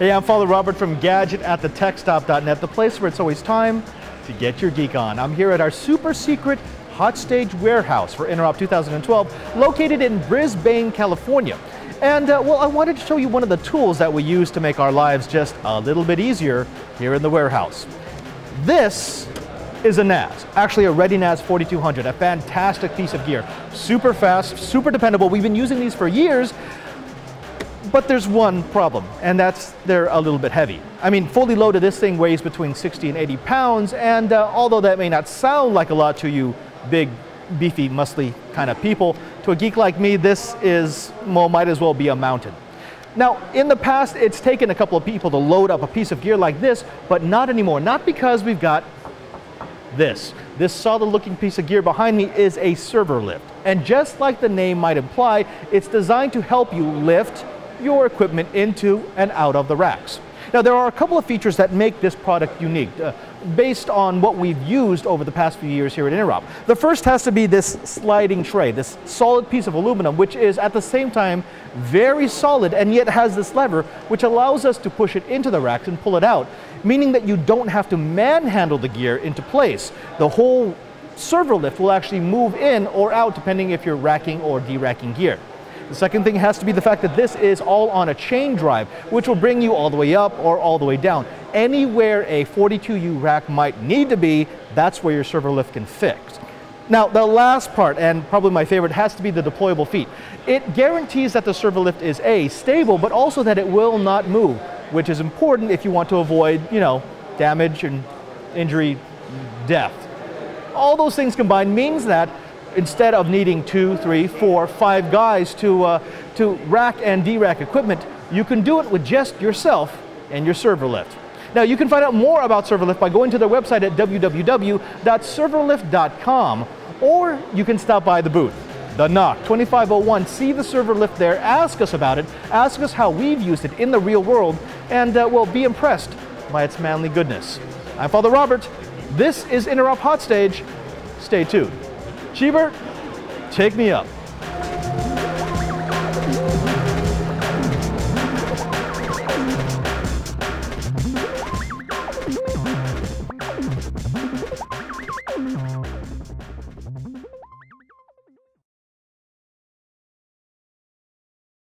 Hey, I'm Father Robert from Gadget at the TechStop.net, the place where it's always time to get your geek on. I'm here at our super secret hot stage warehouse for Interop 2012, located in Brisbane, California. And well, I wanted to show you one of the tools that we use to make our lives just a little bit easier here in the warehouse. This is a NAS, actually a ReadyNAS 4200, a fantastic piece of gear. Super fast, super dependable. We've been using these for years. But there's one problem, and that's they're a little bit heavy. I mean, fully loaded, this thing weighs between 60 and 80 pounds, and although that may not sound like a lot to you big, beefy, muscly kind of people, to a geek like me, this is, well, might as well be a mountain. Now, in the past, it's taken a couple of people to load up a piece of gear like this, but not anymore. Not because we've got this. This solid-looking piece of gear behind me is a ServerLift, and just like the name might imply, it's designed to help you lift your equipment into and out of the racks. Now, there are a couple of features that make this product unique based on what we've used over the past few years here at Interop. The first has to be this sliding tray, this solid piece of aluminum, which is at the same time very solid and yet has this lever which allows us to push it into the racks and pull it out, meaning that you don't have to manhandle the gear into place. The whole ServerLift will actually move in or out depending if you're racking or deracking gear. The second thing has to be the fact that this is all on a chain drive, which will bring you all the way up or all the way down. Anywhere a 42U rack might need to be, that's where your ServerLift can fit. Now, the last part, and probably my favorite, has to be the deployable feet. It guarantees that the ServerLift is A, stable, but also that it will not move, which is important if you want to avoid, you know, damage and injury, death. All those things combined means that instead of needing 2, 3, 4, 5 guys to rack and derack equipment, you can do it with just yourself and your ServerLift. Now, you can find out more about ServerLift by going to their website at www.serverlift.com, or you can stop by the booth, the NOC 2501, see the ServerLift there, ask us about it, ask us how we've used it in the real world, and we'll be impressed by its manly goodness. I'm Father Robert. This is Interop Hot Stage. Stay tuned. Cheaper, take me up.